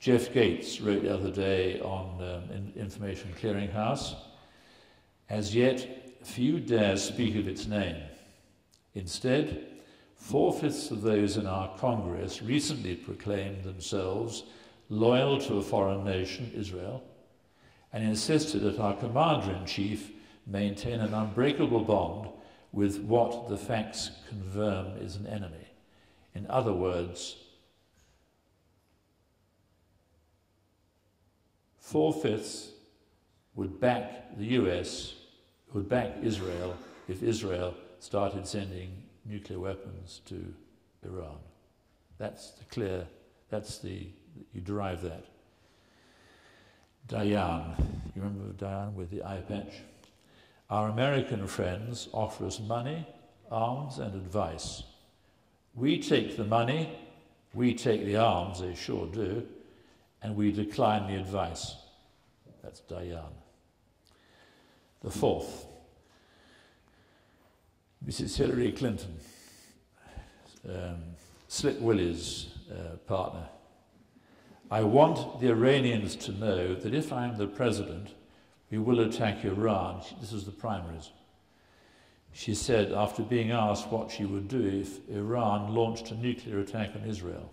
Jeff Gates wrote the other day on Information Clearinghouse, as yet few dare speak of its name. Instead, 4/5 of those in our Congress recently proclaimed themselves loyal to a foreign nation, Israel, and insisted that our Commander-in-Chief maintain an unbreakable bond with what the facts confirm is an enemy. In other words, 4/5 would back the US, would back Israel if Israel started sending nuclear weapons to Iran. That's the clear, you derive that. Dayan, you remember Dayan with the eye patch? Our American friends offer us money, arms, and advice. We take the money, we take the arms, they sure do, and we decline the advice. That's Dayan. The fourth, Mrs. Hillary Clinton, Slip Willie's partner. I want the Iranians to know that if I am the president, we will attack Iran. This is the primaries. She said after being asked what she would do if Iran launched a nuclear attack on Israel.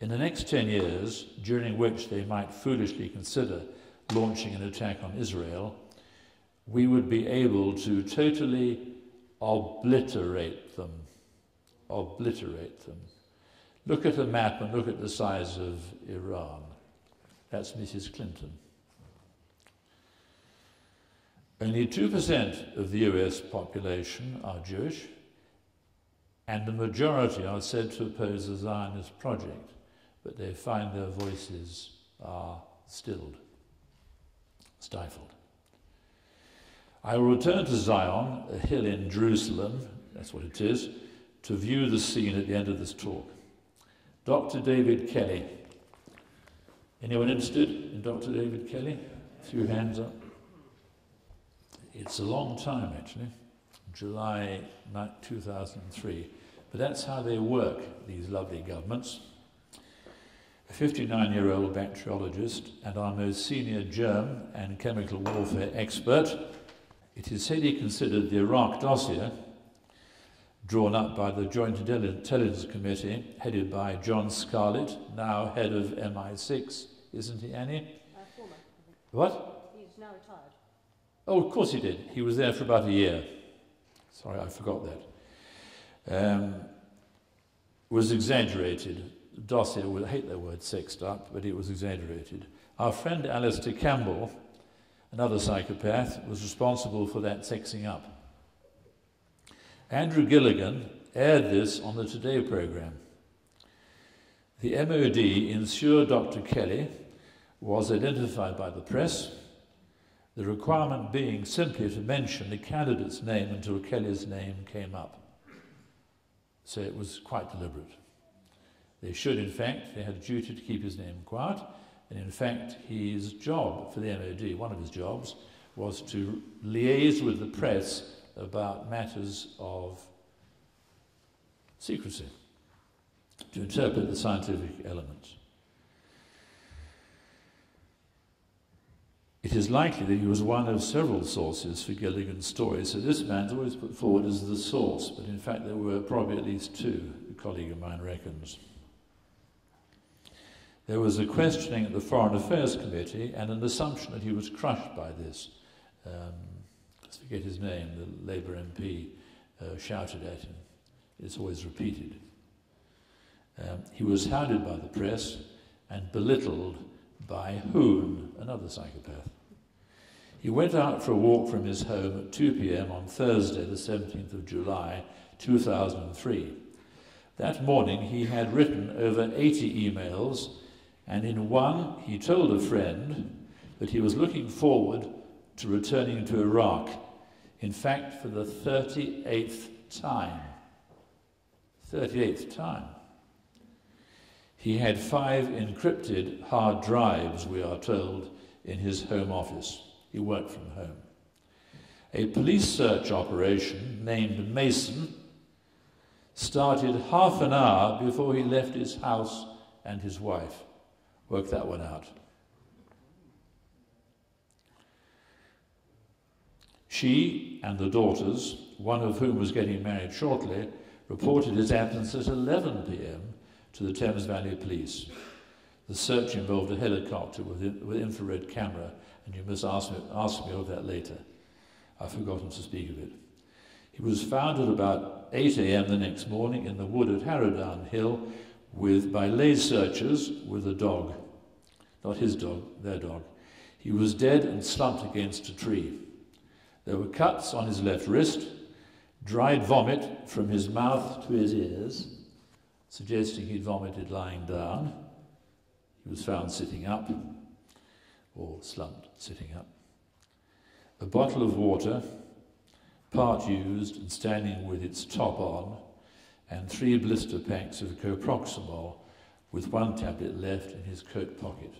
In the next 10 years, during which they might foolishly consider launching an attack on Israel, we would be able to totally obliterate them. Obliterate them. Look at a map and look at the size of Iran. That's Mrs. Clinton. Only 2% of the US population are Jewish, and the majority are said to oppose the Zionist project, but they find their voices are stifled. I will return to Zion, a hill in Jerusalem, that's what it is, to view the scene at the end of this talk. Dr. David Kelly. Anyone interested in Dr. David Kelly? A few hands up. It's a long time, actually, July 2003. But that's how they work, these lovely governments. A 59-year-old bacteriologist and our most senior germ and chemical warfare expert, it is said he considered the Iraq dossier, drawn up by the Joint Intelligence Committee, headed by John Scarlett, now head of MI6, isn't he, Annie? Former, I think. What? He's now retired. Oh, of course he did. He was there for about a year. Sorry, I forgot that. Was exaggerated. The dossier, I hate that word, sexed up, but it was exaggerated. Our friend Alastair Campbell, another psychopath, was responsible for that sexing up. Andrew Gilligan aired this on the Today programme. The MOD ensured Dr. Kelly was identified by the press, the requirement being simply to mention the candidate's name until Kelly's name came up. So it was quite deliberate. They should, in fact, they had a duty to keep his name quiet, and in fact his job for the MOD, one of his jobs, was to liaise with the press about matters of secrecy, to interpret the scientific elements. It is likely that he was one of several sources for Gilligan's story, so this man's always put forward as the source, but in fact there were probably at least two, a colleague of mine reckons. There was a questioning at the Foreign Affairs Committee and an assumption that he was crushed by this. Let's forget his name, the Labour MP shouted at him. It's always repeated. He was hounded by the press and belittled by Hoon, another psychopath. He went out for a walk from his home at 2 p.m. on Thursday, the 17th of July, 2003. That morning, he had written over 80 emails, and in one, he told a friend that he was looking forward to returning to Iraq, in fact, for the 38th time. 38th time. He had 5 encrypted hard drives, we are told, in his home office. He worked from home. A police search operation named Mason started half an hour before he left his house and his wife. Work that one out. She and the daughters, one of whom was getting married shortly, reported his absence at 11 p.m. to the Thames Valley Police. The search involved a helicopter with infrared camera, and you must ask me of that later. I've forgotten to speak of it. He was found at about 8 a.m. the next morning in the wood at Harrowdown Hill by lay searchers with a dog. Not his dog, their dog. He was dead and slumped against a tree. There were cuts on his left wrist, dried vomit from his mouth to his ears, suggesting he'd vomited lying down. He was found sitting up, or slumped sitting up. A bottle of water, part used and standing with its top on, and 3 blister packs of coproximol with 1 tablet left in his coat pocket.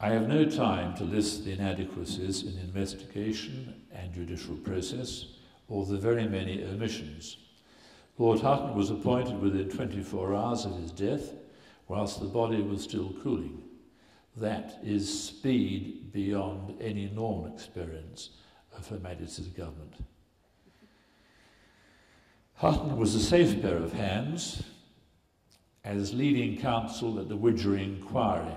I have no time to list the inadequacies in investigation and judicial process, or the very many omissions. Lord Hutton was appointed within 24 hours of his death, whilst the body was still cooling. That is speed beyond any normal experience of Her Majesty's government. Hutton was a safe pair of hands as leading counsel at the Widgery inquiry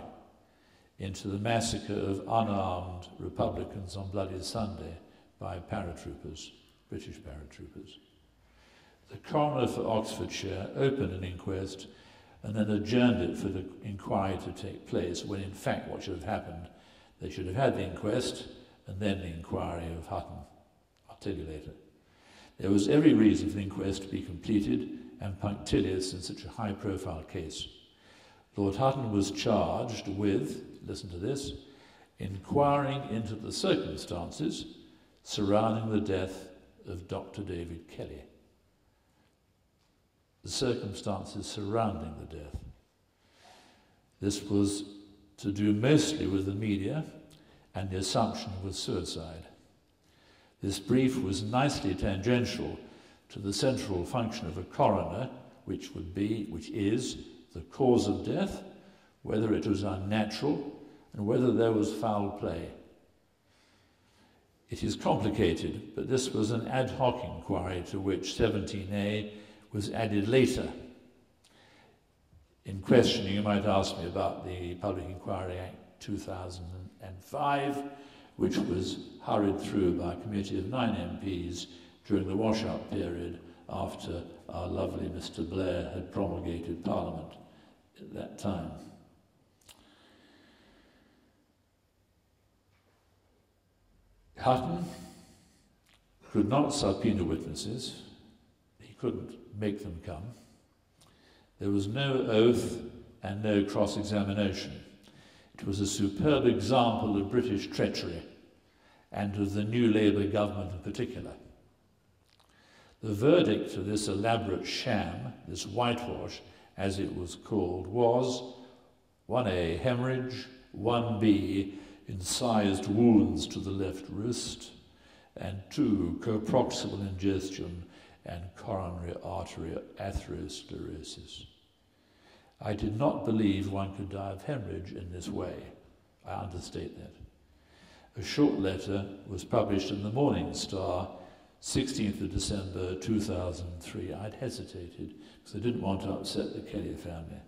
into the massacre of unarmed Republicans on Bloody Sunday by paratroopers, British paratroopers. The coroner for Oxfordshire opened an inquest and then adjourned it for the inquiry to take place, when in fact what should have happened, they should have had the inquest and then the inquiry of Hutton. I'll tell you later. There was every reason for the inquest to be completed and punctilious in such a high-profile case. Lord Hutton was charged with, listen to this, inquiring into the circumstances surrounding the death of Dr. David Kelly. The circumstances surrounding the death. This was to do mostly with the media and the assumption was suicide. This brief was nicely tangential to the central function of a coroner, which is the cause of death, whether it was unnatural, and whether there was foul play. It is complicated, but this was an ad hoc inquiry to which 17A was added later. In questioning, you might ask me about the Public Inquiry Act 2005, which was hurried through by a committee of 9 MPs during the wash-up period after our lovely Mr. Blair had promulgated Parliament at that time. Hutton could not subpoena witnesses. He couldn't make them come. There was no oath and no cross-examination. It was a superb example of British treachery and of the new Labour government in particular. The verdict of this elaborate sham, this whitewash, as it was called, was 1A, hemorrhage, 1B, incised wounds to the left wrist, and 2, coproximal ingestion and coronary artery atherosclerosis. I did not believe one could die of hemorrhage in this way. I understate that. A short letter was published in the Morning Star, 16th of December 2003. I'd hesitated because I didn't want to upset the Kelly family.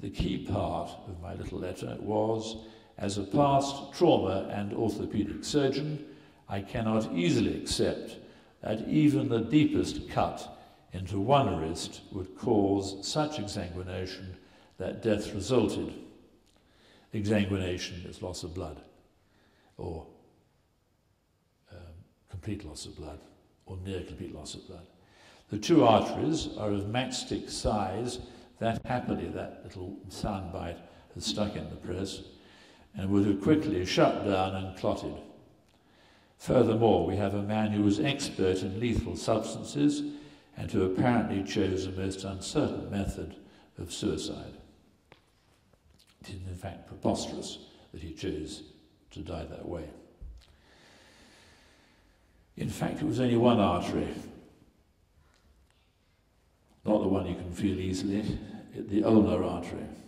The key part of my little letter was, as a past trauma and orthopedic surgeon, I cannot easily accept that even the deepest cut into one wrist would cause such exsanguination that death resulted. Exsanguination is loss of blood, or complete loss of blood, or near complete loss of blood. The 2 arteries are of matchstick size. That happily, that little soundbite has stuck in the press, and would have quickly shut down and clotted. Furthermore, we have a man who was expert in lethal substances and who apparently chose a most uncertain method of suicide. It is in fact preposterous that he chose to die that way. In fact, it was only one artery. one you can feel easily, the ulnar artery.